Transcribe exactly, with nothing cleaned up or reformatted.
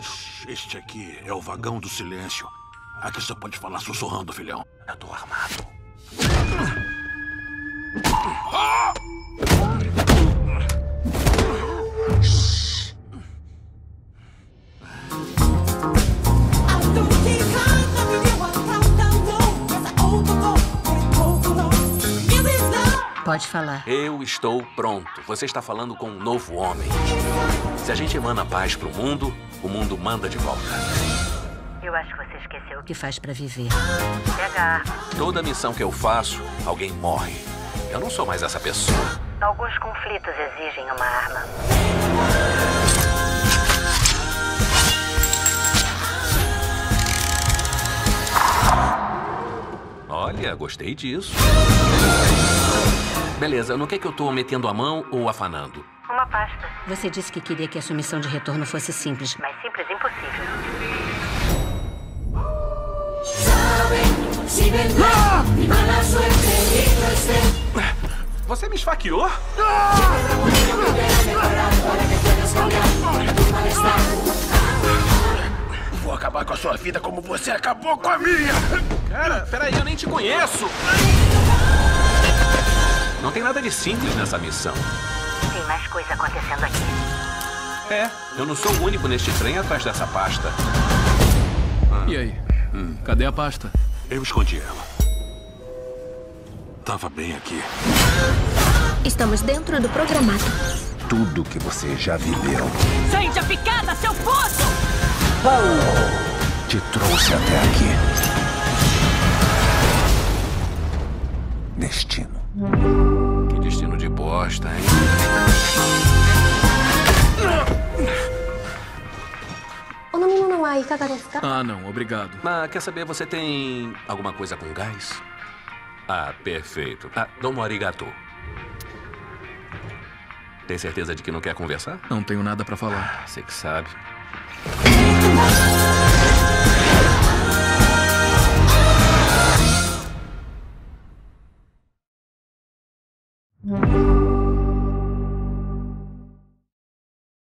errado. Este aqui é o vagão do silêncio. Aqui só pode falar sussurrando, filhão. Eu tô armado. Ah! Pode falar. Eu estou pronto. Você está falando com um novo homem. Se a gente emana paz pro mundo, o mundo manda de volta. Eu acho que você esqueceu o que faz pra viver. Pega a arma. Toda missão que eu faço, alguém morre. Eu não sou mais essa pessoa. Alguns conflitos exigem uma arma. Olha, gostei disso. Beleza, no que é que eu tô metendo a mão ou afanando? Uma pasta. Você disse que queria que a sua missão de retorno fosse simples. Mas simples é impossível. Ah! Você me esfaqueou? Ah! Vou acabar com a sua vida como você acabou com a minha! Cara, peraí, eu nem te conheço! Não tem nada de simples nessa missão. Tem mais coisa acontecendo aqui. É, eu não sou o único neste trem atrás dessa pasta. Ah. E aí? Hum. Cadê a pasta? Eu escondi ela. Tava bem aqui. Estamos dentro do programado. Tudo que você já viveu. Sente a picada, seu puto! Oh. Te trouxe até aqui. Destino. Que destino de bosta, hein? Ah, não, obrigado. Ah, quer saber, você tem alguma coisa com gás? Ah, perfeito. Ah, Domo Arigato. Tem certeza de que não quer conversar? Não tenho nada pra falar. Ah, você que sabe.